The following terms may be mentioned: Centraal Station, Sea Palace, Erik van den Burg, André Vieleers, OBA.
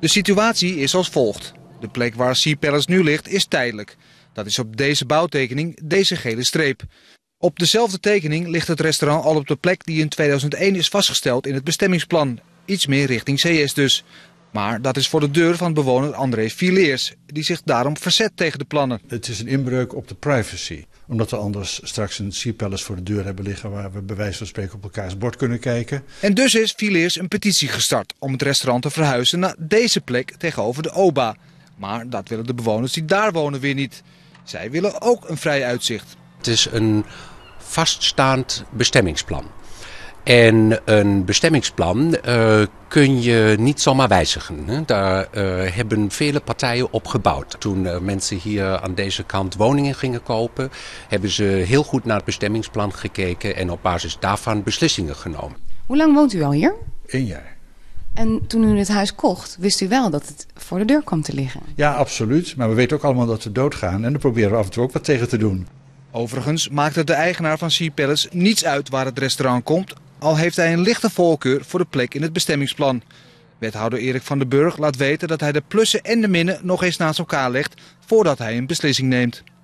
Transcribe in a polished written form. De situatie is als volgt. De plek waar Sea Palace nu ligt is tijdelijk. Dat is op deze bouwtekening deze gele streep. Op dezelfde tekening ligt het restaurant al op de plek die in 2001 is vastgesteld in het bestemmingsplan. Iets meer richting CS dus. Maar dat is voor de deur van bewoner André Vieleers, die zich daarom verzet tegen de plannen. Het is een inbreuk op de privacy. Omdat we anders straks een Sea Palace voor de deur hebben liggen waar we bij wijze van spreken op elkaars bord kunnen kijken. En dus is Vieleers een petitie gestart om het restaurant te verhuizen naar deze plek tegenover de OBA. Maar dat willen de bewoners die daar wonen weer niet. Zij willen ook een vrij uitzicht. Het is een vaststaand bestemmingsplan. En een bestemmingsplan kun je niet zomaar wijzigen. Hè? Daar hebben vele partijen op gebouwd. Toen mensen hier aan deze kant woningen gingen kopen, hebben ze heel goed naar het bestemmingsplan gekeken en op basis daarvan beslissingen genomen. Hoe lang woont u al hier? 1 jaar. En toen u het huis kocht, wist u wel dat het voor de deur kwam te liggen? Ja, absoluut. Maar we weten ook allemaal dat we doodgaan en daar proberen we af en toe ook wat tegen te doen. Overigens maakt het de eigenaar van Sea Palace niets uit waar het restaurant komt, al heeft hij een lichte voorkeur voor de plek in het bestemmingsplan. Wethouder Erik van den Burg laat weten dat hij de plussen en de minnen nog eens naast elkaar legt voordat hij een beslissing neemt.